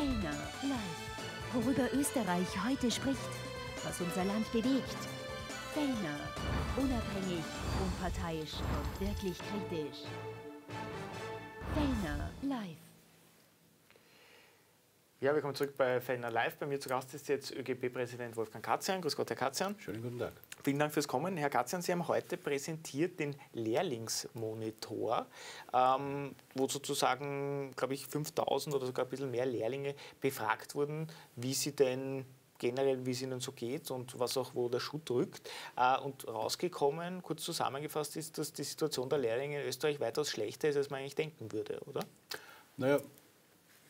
Fellner live. Worüber Österreich heute spricht, was unser Land bewegt. Fellner, unabhängig, unparteiisch und wirklich kritisch. Fellner live. Ja, willkommen zurück bei Fellner live. Bei mir zu Gast ist jetzt ÖGB-Präsident Wolfgang Katzian. Grüß Gott, Herr Katzian. Schönen guten Tag. Vielen Dank fürs Kommen. Herr Katzian, Sie haben heute präsentiert den Lehrlingsmonitor, wo sozusagen, glaube ich, 5.000 oder sogar ein bisschen mehr Lehrlinge befragt wurden, wie sie denn generell, wie es ihnen so geht und was auch, wo der Schuh drückt. Und rausgekommen, kurz zusammengefasst, ist, dass die Situation der Lehrlinge in Österreich weitaus schlechter ist, als man eigentlich denken würde, oder? Naja,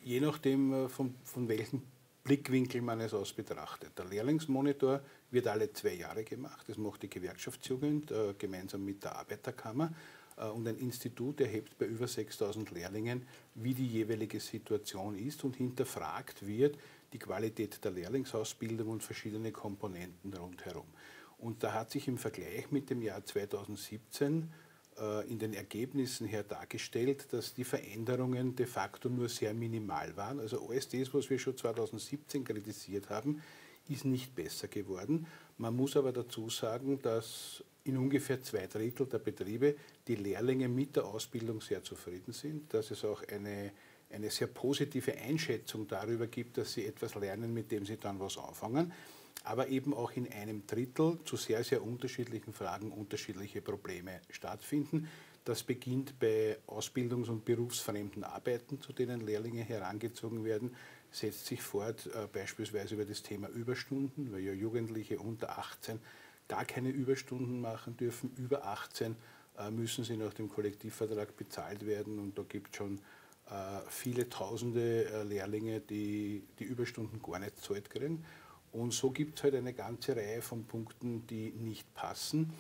je nachdem, von welchem Blickwinkel man es aus betrachtet. Der Lehrlingsmonitor wird alle 2 Jahre gemacht. Das macht die Gewerkschaftsjugend gemeinsam mit der Arbeiterkammer. Und ein Institut erhebt bei über 6.000 Lehrlingen, wie die jeweilige Situation ist und hinterfragt wird die Qualität der Lehrlingsausbildung und verschiedene Komponenten rundherum. Und da hat sich im Vergleich mit dem Jahr 2017 in den Ergebnissen her dargestellt, dass die Veränderungen de facto nur sehr minimal waren. Also alles das, was wir schon 2017 kritisiert haben, ist nicht besser geworden. Man muss aber dazu sagen, dass in ungefähr 2 Drittel der Betriebe die Lehrlinge mit der Ausbildung sehr zufrieden sind, dass es auch eine sehr positive Einschätzung darüber gibt, dass sie etwas lernen, mit dem sie dann was anfangen, aber eben auch in 1 Drittel zu sehr, sehr unterschiedlichen Fragen unterschiedliche Probleme stattfinden. Das beginnt bei ausbildungs- und berufsfremden Arbeiten, zu denen Lehrlinge herangezogen werden, setzt sich fort beispielsweise über das Thema Überstunden, weil ja Jugendliche unter 18 gar keine Überstunden machen dürfen, über 18 müssen sie nach dem Kollektivvertrag bezahlt werden und da gibt es schon viele tausende Lehrlinge, die Überstunden gar nicht bezahlt kriegen. Und so gibt es halt eine ganze Reihe von Punkten, die nicht passen.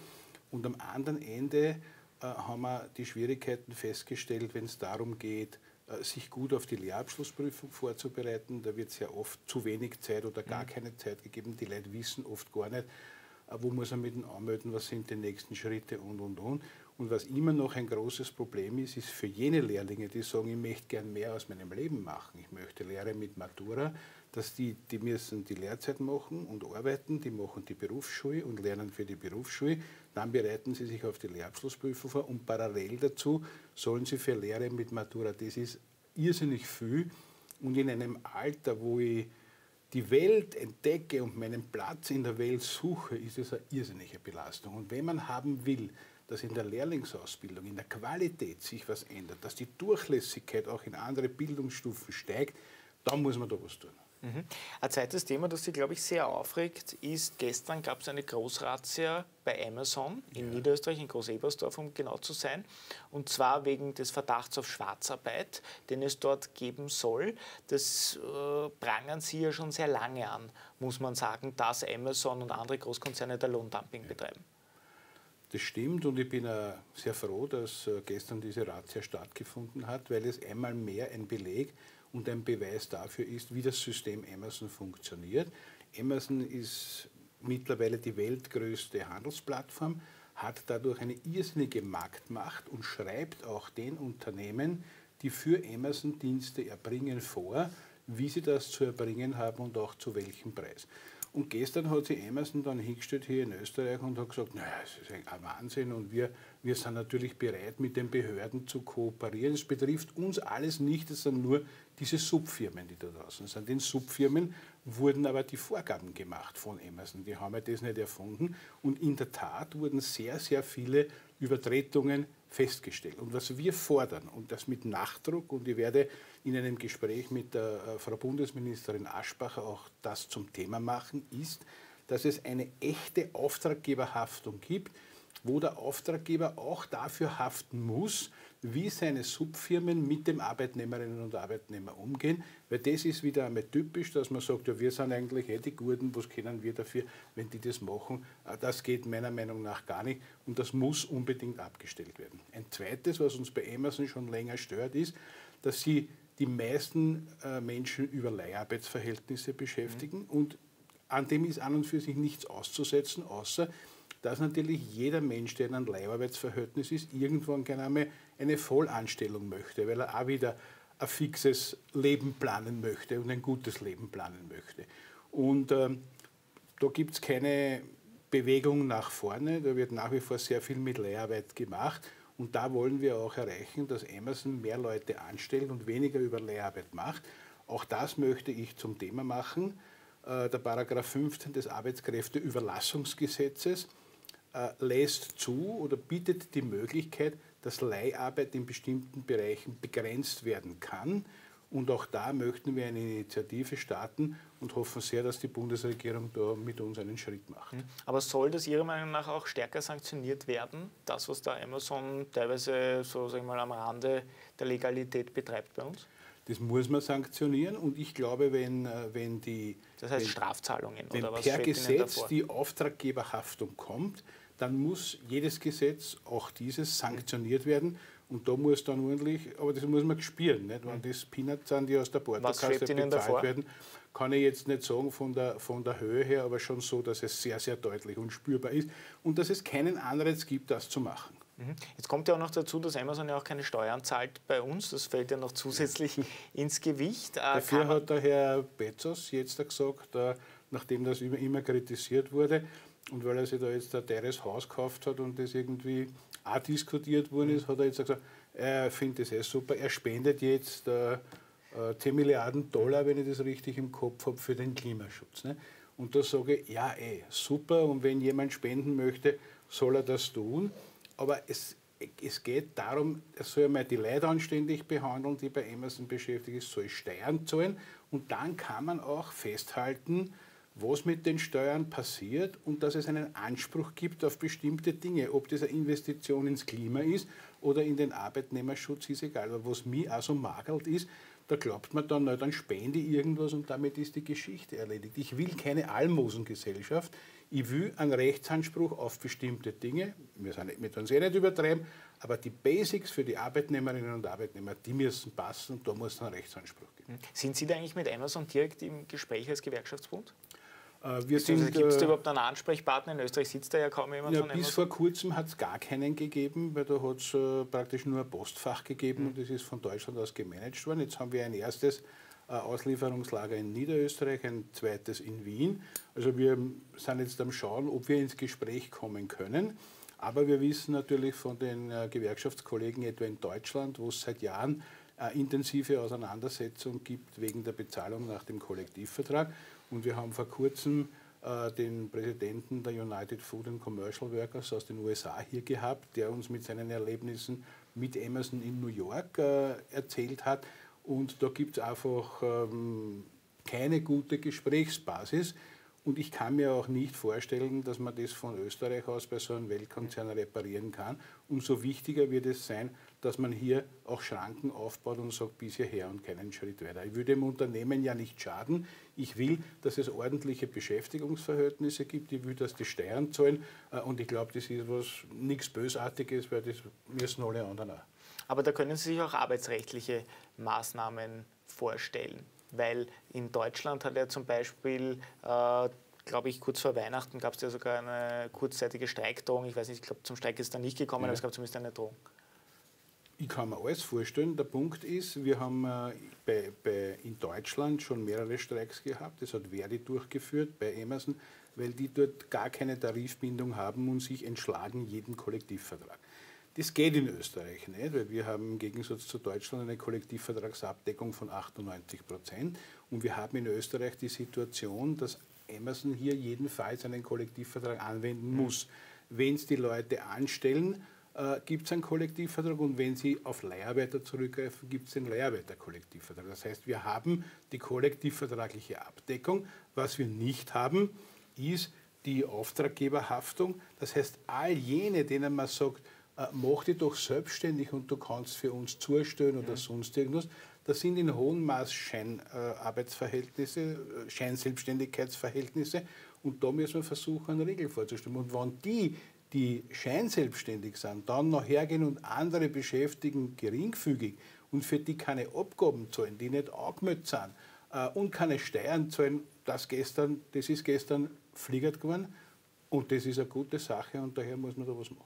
Und am anderen Ende haben wir die Schwierigkeiten festgestellt, wenn es darum geht, sich gut auf die Lehrabschlussprüfung vorzubereiten. Da wird sehr oft zu wenig Zeit oder gar keine Zeit gegeben. Die Leute wissen oft gar nicht, wo muss man mit dem anmelden, was sind die nächsten Schritte und. Und was immer noch ein großes Problem ist, ist für jene Lehrlinge, die sagen, ich möchte gern mehr aus meinem Leben machen. Ich möchte Lehre mit Matura, dass die müssen die Lehrzeit machen und arbeiten, die machen die Berufsschule und lernen für die Berufsschule. Dann bereiten sie sich auf die Lehrabschlussprüfung vor und parallel dazu sollen sie für Lehre mit Matura. Das ist irrsinnig viel und in einem Alter, wo ich die Welt entdecke und meinen Platz in der Welt suche, ist es eine irrsinnige Belastung. Und wenn man haben will, dass in der Lehrlingsausbildung, in der Qualität sich was ändert, dass die Durchlässigkeit auch in andere Bildungsstufen steigt, dann muss man da was tun. Mhm. Ein zweites Thema, das Sie, glaube ich, sehr aufregt, ist, gestern gab es eine Großrazzia bei Amazon in Niederösterreich, in Großebersdorf, um genau zu sein, und zwar wegen des Verdachts auf Schwarzarbeit, den es dort geben soll. Das prangern Sie ja schon sehr lange an, muss man sagen, dass Amazon und andere Großkonzerne da Lohndumping betreiben. Das stimmt und ich bin sehr froh, dass gestern diese Razzia stattgefunden hat, weil es einmal mehr ein Beleg und ein Beweis dafür ist, wie das System Amazon funktioniert. Amazon ist mittlerweile die weltgrößte Handelsplattform, hat dadurch eine irrsinnige Marktmacht und schreibt auch den Unternehmen, die für Amazon Dienste erbringen, vor, wie sie das zu erbringen haben und auch zu welchem Preis. Und gestern hat sich Amazon dann hingestellt hier in Österreich und hat gesagt, naja, es ist ein Wahnsinn und wir sind natürlich bereit, mit den Behörden zu kooperieren. Es betrifft uns alles nicht, es sind nur diese Subfirmen, die da draußen sind. Den Subfirmen wurden aber die Vorgaben gemacht von Amazon, die haben ja das nicht erfunden. Und in der Tat wurden sehr, sehr viele Übertretungen festgestellt. Und was wir fordern, und das mit Nachdruck, und ich werde in einem Gespräch mit der Frau Bundesministerin Aschbacher auch das zum Thema machen, ist, dass es eine echte Auftraggeberhaftung gibt, wo der Auftraggeber auch dafür haften muss, wie seine Subfirmen mit den Arbeitnehmerinnen und Arbeitnehmern umgehen. Weil das ist wieder einmal typisch, dass man sagt, ja, wir sind eigentlich die Guten, was können wir dafür, wenn die das machen. Das geht meiner Meinung nach gar nicht und das muss unbedingt abgestellt werden. Ein zweites, was uns bei Amazon schon länger stört, ist, dass sie die meisten Menschen über Leiharbeitsverhältnisse beschäftigen und an dem ist an und für sich nichts auszusetzen, außer dass natürlich jeder Mensch, der in einem Leiharbeitsverhältnis ist, irgendwann gerne eine Vollanstellung möchte, weil er auch wieder ein fixes Leben planen möchte und ein gutes Leben planen möchte. Und da gibt es keine Bewegung nach vorne, da wird nach wie vor sehr viel mit Leiharbeit gemacht. Und da wollen wir auch erreichen, dass Amazon mehr Leute anstellt und weniger über Leiharbeit macht. Auch das möchte ich zum Thema machen. Der Paragraph 15 des Arbeitskräfteüberlassungsgesetzes lässt zu oder bietet die Möglichkeit, dass Leiharbeit in bestimmten Bereichen begrenzt werden kann. Und auch da möchten wir eine Initiative starten und hoffen sehr, dass die Bundesregierung da mit uns einen Schritt macht. Aber soll das Ihrer Meinung nach auch stärker sanktioniert werden, das, was da Amazon teilweise so, sag ich mal, am Rande der Legalität betreibt bei uns? Das muss man sanktionieren und ich glaube, wenn die... Das heißt Strafzahlungen oder was? Wenn per Gesetz die Auftraggeberhaftung kommt, dann muss jedes Gesetz, auch dieses, sanktioniert werden. Und da muss dann ordentlich, aber das muss man spüren, nicht? Wenn das Peanuts sind, die aus der Portokasse bezahlt werden, kann ich jetzt nicht sagen von der Höhe her, aber schon so, dass es sehr, sehr deutlich und spürbar ist und dass es keinen Anreiz gibt, das zu machen. Jetzt kommt ja auch noch dazu, dass Amazon ja auch keine Steuern zahlt bei uns, das fällt ja noch zusätzlich ins Gewicht. Dafür hat der Herr Bezos jetzt gesagt, nachdem das immer kritisiert wurde, und weil er sich da jetzt ein teures Haus gekauft hat und das irgendwie auch diskutiert worden ist, hat er jetzt gesagt, er findet das eh super, er spendet jetzt 10 Milliarden Dollar, wenn ich das richtig im Kopf habe, für den Klimaschutz. Ne? Und da sage ich, ja super, und wenn jemand spenden möchte, soll er das tun. Aber es geht darum, er soll mal die Leute anständig behandeln, die bei Amazon beschäftigt sind, soll Steuern zahlen. Und dann kann man auch festhalten, was mit den Steuern passiert und dass es einen Anspruch gibt auf bestimmte Dinge. Ob das eine Investition ins Klima ist oder in den Arbeitnehmerschutz, ist egal. Aber was mich auch so magelt ist, da glaubt man dann, na, dann spende ich irgendwas und damit ist die Geschichte erledigt. Ich will keine Almosengesellschaft. Ich will einen Rechtsanspruch auf bestimmte Dinge. Wir tun es eh nicht übertreiben, aber die Basics für die Arbeitnehmerinnen und Arbeitnehmer, die müssen passen und da muss es einen Rechtsanspruch geben. Sind Sie da eigentlich mit Amazon direkt im Gespräch als Gewerkschaftsbund? Gibt es da überhaupt einen Ansprechpartner? In Österreich sitzt da ja kaum jemand von Amazon. Bis vor kurzem hat es gar keinen gegeben, weil da hat es praktisch nur ein Postfach gegeben und das ist von Deutschland aus gemanagt worden. Jetzt haben wir ein erstes Auslieferungslager in Niederösterreich, ein zweites in Wien. Also wir sind jetzt am Schauen, ob wir ins Gespräch kommen können. Aber wir wissen natürlich von den Gewerkschaftskollegen etwa in Deutschland, wo es seit Jahren intensive Auseinandersetzung gibt wegen der Bezahlung nach dem Kollektivvertrag. Und wir haben vor kurzem den Präsidenten der United Food and Commercial Workers aus den USA hier gehabt, der uns mit seinen Erlebnissen mit Amazon in New York erzählt hat. Und da gibt es einfach keine gute Gesprächsbasis. Und ich kann mir auch nicht vorstellen, dass man das von Österreich aus bei so einem Weltkonzern reparieren kann. Umso wichtiger wird es sein, dass man hier auch Schranken aufbaut und sagt, bis hierher und keinen Schritt weiter. Ich will dem Unternehmen ja nicht schaden. Ich will, dass es ordentliche Beschäftigungsverhältnisse gibt. Ich will, dass die Steuern zahlen. Und ich glaube, das ist was nichts Bösartiges, weil das müssen alle anderen auch. Aber da können Sie sich auch arbeitsrechtliche Maßnahmen vorstellen. Weil in Deutschland hat ja zum Beispiel, glaube ich, kurz vor Weihnachten gab es ja sogar eine kurzzeitige Streikdrohung. Ich weiß nicht, ich glaube, zum Streik ist es dann nicht gekommen, aber es gab zumindest eine Drohung. Ich kann mir alles vorstellen. Der Punkt ist, wir haben in Deutschland schon mehrere Streiks gehabt. Das hat Verdi durchgeführt bei Amazon, weil die dort gar keine Tarifbindung haben und sich entschlagen jedem Kollektivvertrag. Das geht in Österreich nicht, weil wir haben im Gegensatz zu Deutschland eine Kollektivvertragsabdeckung von 98% und wir haben in Österreich die Situation, dass Amazon hier jedenfalls einen Kollektivvertrag anwenden muss. Wenn es die Leute anstellen, gibt es einen Kollektivvertrag und wenn sie auf Leiharbeiter zurückgreifen, gibt es den Leiharbeiterkollektivvertrag. Das heißt, wir haben die kollektivvertragliche Abdeckung. Was wir nicht haben, ist die Auftraggeberhaftung. Das heißt, all jene, denen man sagt, mach dich doch selbstständig und du kannst für uns zustehen oder sonst irgendwas. Das sind in hohem Maß Scheinarbeitsverhältnisse, Scheinselbstständigkeitsverhältnisse und da müssen wir versuchen, eine Regel vorzustimmen. Und wenn die, die scheinselbstständig sind, dann noch hergehen und andere beschäftigen geringfügig und für die keine Abgaben zahlen, die nicht angemeldet sind und keine Steuern zahlen, das ist gestern fliegert geworden und das ist eine gute Sache und daher muss man da was machen.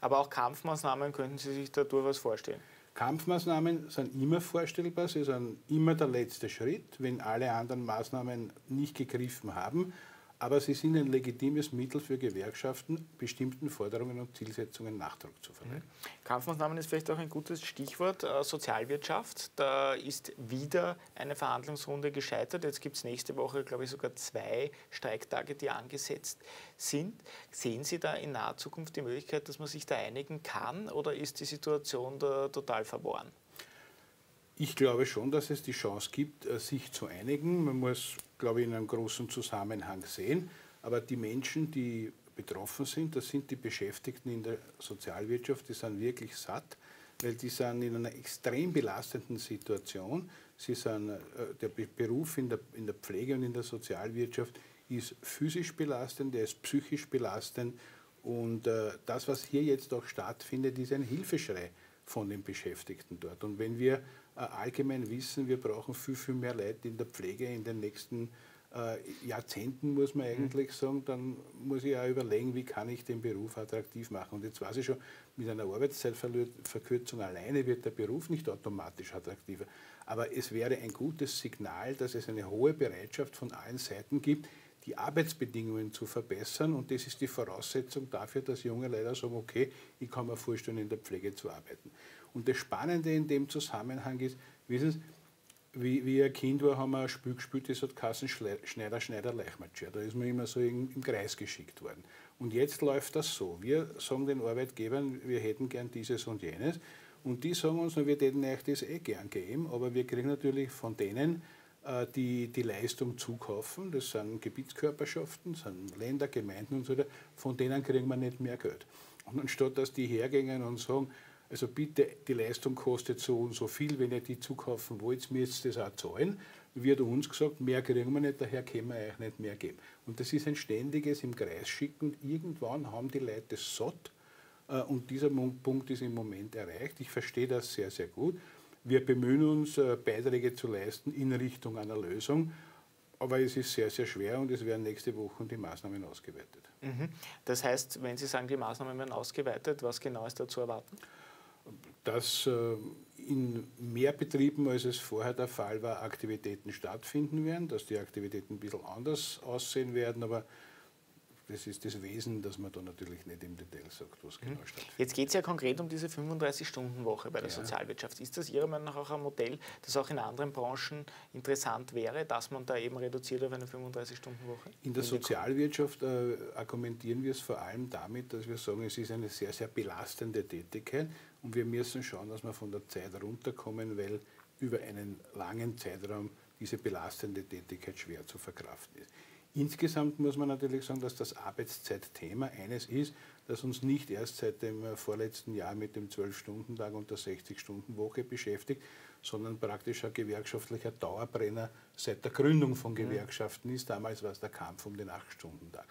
Aber auch Kampfmaßnahmen könnten Sie sich da durchaus vorstellen? Kampfmaßnahmen sind immer vorstellbar, sie sind immer der letzte Schritt, wenn alle anderen Maßnahmen nicht gegriffen haben, aber sie sind ein legitimes Mittel für Gewerkschaften, bestimmten Forderungen und Zielsetzungen Nachdruck zu verleihen. Kampfmaßnahmen ist vielleicht auch ein gutes Stichwort. Sozialwirtschaft, da ist wieder eine Verhandlungsrunde gescheitert. Jetzt gibt es nächste Woche, glaube ich, sogar 2 Streiktage, die angesetzt sind. Sehen Sie da in naher Zukunft die Möglichkeit, dass man sich da einigen kann, oder ist die Situation da total verworren? Ich glaube schon, dass es die Chance gibt, sich zu einigen. Man muss, glaube ich, in einem großen Zusammenhang sehen. Aber die Menschen, die betroffen sind, das sind die Beschäftigten in der Sozialwirtschaft, die sind wirklich satt, weil die sind in einer extrem belastenden Situation. Sie sind, der Beruf in der Pflege und in der Sozialwirtschaft ist physisch belastend, der ist psychisch belastend. Und das, was hier jetzt auch stattfindet, ist ein Hilfeschrei von den Beschäftigten dort. Und wenn wir allgemein wissen, wir brauchen viel, viel mehr Leute in der Pflege in den nächsten Jahrzehnten, muss man eigentlich sagen, dann muss ich auch überlegen, wie kann ich den Beruf attraktiv machen. Und jetzt weiß ich schon, mit einer Arbeitszeitverkürzung alleine wird der Beruf nicht automatisch attraktiver. Aber es wäre ein gutes Signal, dass es eine hohe Bereitschaft von allen Seiten gibt, die Arbeitsbedingungen zu verbessern, und das ist die Voraussetzung dafür, dass junge Leute sagen, okay, ich kann mir vorstellen, in der Pflege zu arbeiten. Und das Spannende in dem Zusammenhang ist, wissen Sie, wie ein Kind war, haben wir ein Spiel gespielt, das hat geheißen Schneider, Leichmatscher. Da ist man immer so im Kreis geschickt worden. Und jetzt läuft das so. Wir sagen den Arbeitgebern, wir hätten gern dieses und jenes, und die sagen uns, wir hätten euch das eh gern geben, aber wir kriegen natürlich von denen, die Leistung zukaufen, das sind Gebietskörperschaften, das sind Länder, Gemeinden und so weiter, von denen kriegen wir nicht mehr Geld. Und anstatt dass die hergehen und sagen, also bitte, die Leistung kostet so und so viel, wenn ihr die zukaufen wollt, mir jetzt das auch zahlen, wird uns gesagt, mehr kriegen wir nicht, daher können wir euch nicht mehr geben. Und das ist ein ständiges im Kreis schicken, und irgendwann haben die Leute es satt, und dieser Punkt ist im Moment erreicht. Ich verstehe das sehr, sehr gut. Wir bemühen uns, Beiträge zu leisten in Richtung einer Lösung, aber es ist sehr, sehr schwer, und es werden nächste Woche die Maßnahmen ausgeweitet. Das heißt, wenn Sie sagen, die Maßnahmen werden ausgeweitet, was genau ist da zu erwarten? Dass in mehr Betrieben, als es vorher der Fall war, Aktivitäten stattfinden werden, dass die Aktivitäten ein bisschen anders aussehen werden, aber das ist das Wesen, dass man da natürlich nicht im Detail sagt, was genau stattfindet. Jetzt geht es ja konkret um diese 35-Stunden-Woche bei der Sozialwirtschaft. Ist das Ihrer Meinung nach auch ein Modell, das auch in anderen Branchen interessant wäre, dass man da eben reduziert auf eine 35-Stunden-Woche? In der Sozialwirtschaft argumentieren wir es vor allem damit, dass wir sagen, es ist eine sehr, sehr belastende Tätigkeit, und wir müssen schauen, dass wir von der Zeit runterkommen, weil über einen langen Zeitraum diese belastende Tätigkeit schwer zu verkraften ist. Insgesamt muss man natürlich sagen, dass das Arbeitszeitthema eines ist, das uns nicht erst seit dem vorletzten Jahr mit dem 12-Stunden-Tag und der 60-Stunden-Woche beschäftigt, sondern praktisch ein gewerkschaftlicher Dauerbrenner seit der Gründung von Gewerkschaften ist. Damals war es der Kampf um den 8-Stunden-Tag.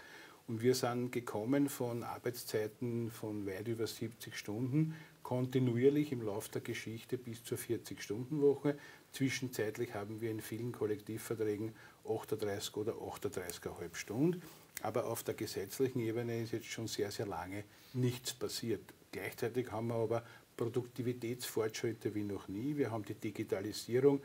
Und wir sind gekommen von Arbeitszeiten von weit über 70 Stunden, kontinuierlich im Laufe der Geschichte bis zur 40-Stunden-Woche. Zwischenzeitlich haben wir in vielen Kollektivverträgen 38 oder 38,5 Stunden. Aber auf der gesetzlichen Ebene ist jetzt schon sehr, sehr lange nichts passiert. Gleichzeitig haben wir aber Produktivitätsfortschritte wie noch nie. Wir haben die Digitalisierung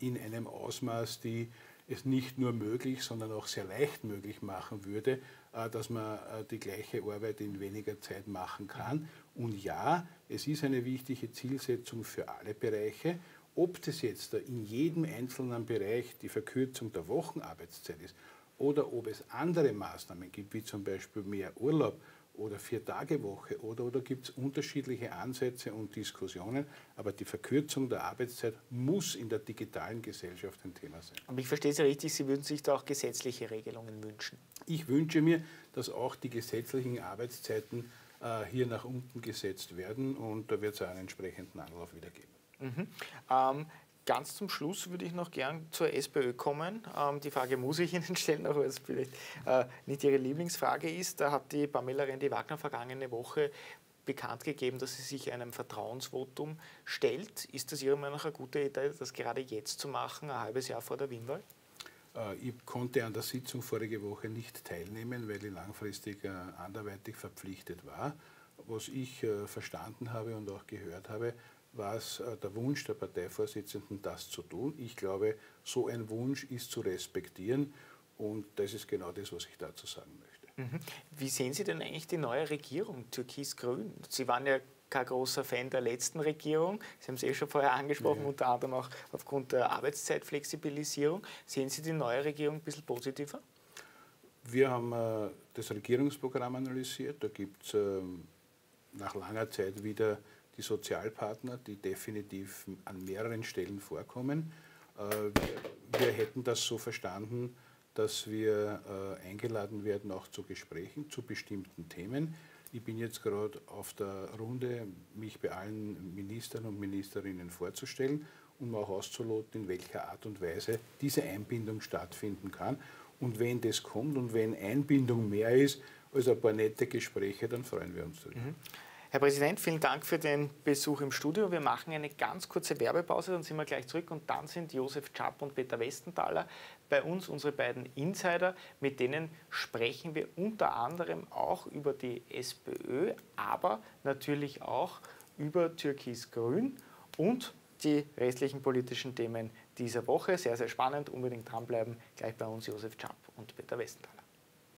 in einem Ausmaß, die es nicht nur möglich, sondern auch sehr leicht möglich machen würde, dass man die gleiche Arbeit in weniger Zeit machen kann. Und ja, es ist eine wichtige Zielsetzung für alle Bereiche. Ob das jetzt in jedem einzelnen Bereich die Verkürzung der Wochenarbeitszeit ist oder ob es andere Maßnahmen gibt, wie zum Beispiel mehr Urlaub oder 4-Tage-Woche, oder gibt es unterschiedliche Ansätze und Diskussionen, aber die Verkürzung der Arbeitszeit muss in der digitalen Gesellschaft ein Thema sein. Aber ich verstehe es ja richtig, Sie würden sich da auch gesetzliche Regelungen wünschen. Ich wünsche mir, dass auch die gesetzlichen Arbeitszeiten hier nach unten gesetzt werden, und da wird es einen entsprechenden Anlauf wieder geben. Ganz zum Schluss würde ich noch gern zur SPÖ kommen. Die Frage muss ich Ihnen stellen, auch wenn es vielleicht nicht Ihre Lieblingsfrage ist. Da hat die Pamela Rendi-Wagner vergangene Woche bekannt gegeben, dass sie sich einem Vertrauensvotum stellt. Ist das Ihrer Meinung nach eine gute Idee, das gerade jetzt zu machen, ein halbes Jahr vor der Wienwahl? Ich konnte an der Sitzung vorige Woche nicht teilnehmen, weil ich langfristig anderweitig verpflichtet war. Was ich verstanden habe und auch gehört habe, war es der Wunsch der Parteivorsitzenden, das zu tun. Ich glaube, so ein Wunsch ist zu respektieren und das ist genau das, was ich dazu sagen möchte. Wie sehen Sie denn eigentlich die neue Regierung, Türkis-Grün? Sie waren ja kein großer Fan der letzten Regierung. Sie haben es eh schon vorher angesprochen, ja. Unter anderem auch aufgrund der Arbeitszeitflexibilisierung. Sehen Sie die neue Regierung ein bisschen positiver? Wir haben das Regierungsprogramm analysiert. Da gibt es nach langer Zeit wieder die Sozialpartner, die definitiv an mehreren Stellen vorkommen. Wir hätten das so verstanden, dass wir eingeladen werden, auch zu Gesprächen, zu bestimmten Themen. Ich bin jetzt gerade auf der Runde, mich bei allen Ministern und Ministerinnen vorzustellen, um auch auszuloten, in welcher Art und Weise diese Einbindung stattfinden kann. Und wenn das kommt und wenn Einbindung mehr ist als ein paar nette Gespräche, dann freuen wir uns darüber. Herr Präsident, vielen Dank für den Besuch im Studio. Wir machen eine ganz kurze Werbepause, dann sind wir gleich zurück. Und dann sind Josef Cap und Peter Westenthaler bei uns, unsere beiden Insider. Mit denen sprechen wir unter anderem auch über die SPÖ, aber natürlich auch über Türkis-Grün und die restlichen politischen Themen dieser Woche. Sehr, sehr spannend. Unbedingt dranbleiben. Gleich bei uns Josef Cap und Peter Westenthaler.